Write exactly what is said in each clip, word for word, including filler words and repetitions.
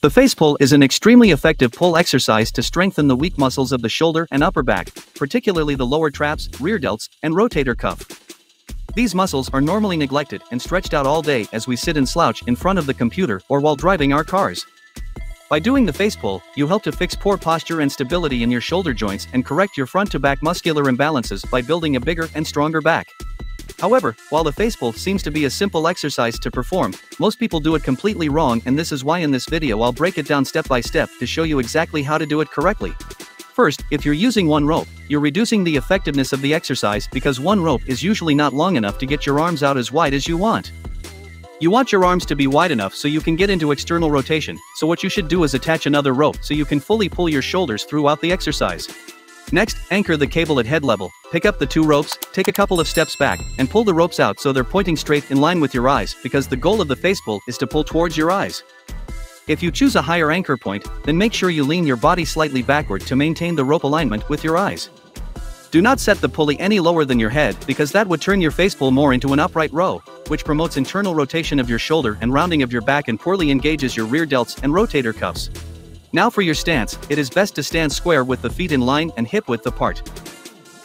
The face pull is an extremely effective pull exercise to strengthen the weak muscles of the shoulder and upper back, particularly the lower traps, rear delts, and rotator cuff. These muscles are normally neglected and stretched out all day as we sit and slouch in front of the computer or while driving our cars. By doing the face pull, you help to fix poor posture and stability in your shoulder joints and correct your front-to-back muscular imbalances by building a bigger and stronger back. However, while the face pull seems to be a simple exercise to perform, most people do it completely wrong, and this is why in this video I'll break it down step by step to show you exactly how to do it correctly. First, if you're using one rope, you're reducing the effectiveness of the exercise because one rope is usually not long enough to get your arms out as wide as you want. You want your arms to be wide enough so you can get into external rotation, so what you should do is attach another rope so you can fully pull your shoulders throughout the exercise. Next, anchor the cable at head level, pick up the two ropes, take a couple of steps back, and pull the ropes out so they're pointing straight in line with your eyes, because the goal of the face pull is to pull towards your eyes. If you choose a higher anchor point, then make sure you lean your body slightly backward to maintain the rope alignment with your eyes. Do not set the pulley any lower than your head, because that would turn your face pull more into an upright row, which promotes internal rotation of your shoulder and rounding of your back and poorly engages your rear delts and rotator cuffs. Now for your stance, it is best to stand square with the feet in line and hip-width apart.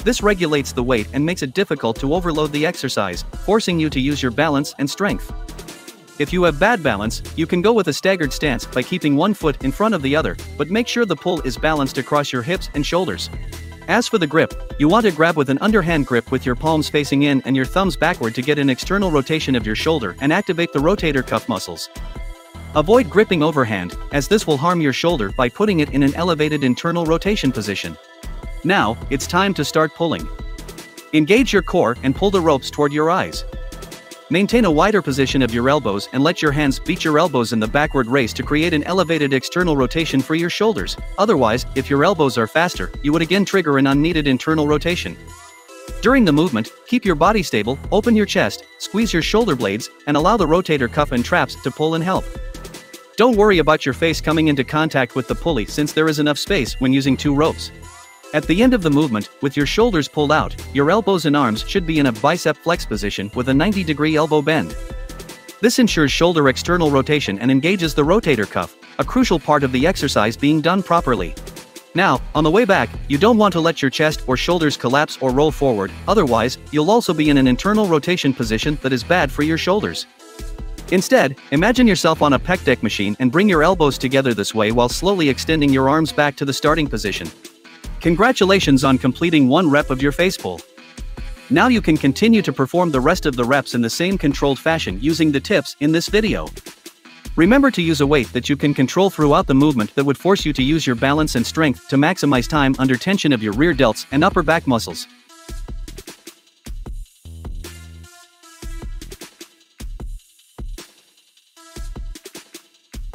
This regulates the weight and makes it difficult to overload the exercise, forcing you to use your balance and strength. If you have bad balance, you can go with a staggered stance by keeping one foot in front of the other, but make sure the pull is balanced across your hips and shoulders. As for the grip, you want to grab with an underhand grip with your palms facing in and your thumbs backward to get an external rotation of your shoulder and activate the rotator cuff muscles. Avoid gripping overhand, as this will harm your shoulder by putting it in an elevated internal rotation position. Now, it's time to start pulling. Engage your core and pull the ropes toward your eyes. Maintain a wider position of your elbows and let your hands beat your elbows in the backward race to create an elevated external rotation for your shoulders. Otherwise, if your elbows are faster, you would again trigger an unneeded internal rotation. During the movement, keep your body stable, open your chest, squeeze your shoulder blades, and allow the rotator cuff and traps to pull and help. Don't worry about your face coming into contact with the pulley, since there is enough space when using two ropes. At the end of the movement, with your shoulders pulled out, your elbows and arms should be in a bicep flex position with a ninety degree elbow bend. This ensures shoulder external rotation and engages the rotator cuff, a crucial part of the exercise being done properly. Now, on the way back, you don't want to let your chest or shoulders collapse or roll forward, otherwise, you'll also be in an internal rotation position that is bad for your shoulders. Instead, imagine yourself on a pec deck machine and bring your elbows together this way while slowly extending your arms back to the starting position. Congratulations on completing one rep of your face pull. Now you can continue to perform the rest of the reps in the same controlled fashion using the tips in this video. Remember to use a weight that you can control throughout the movement that would force you to use your balance and strength to maximize time under tension of your rear delts and upper back muscles.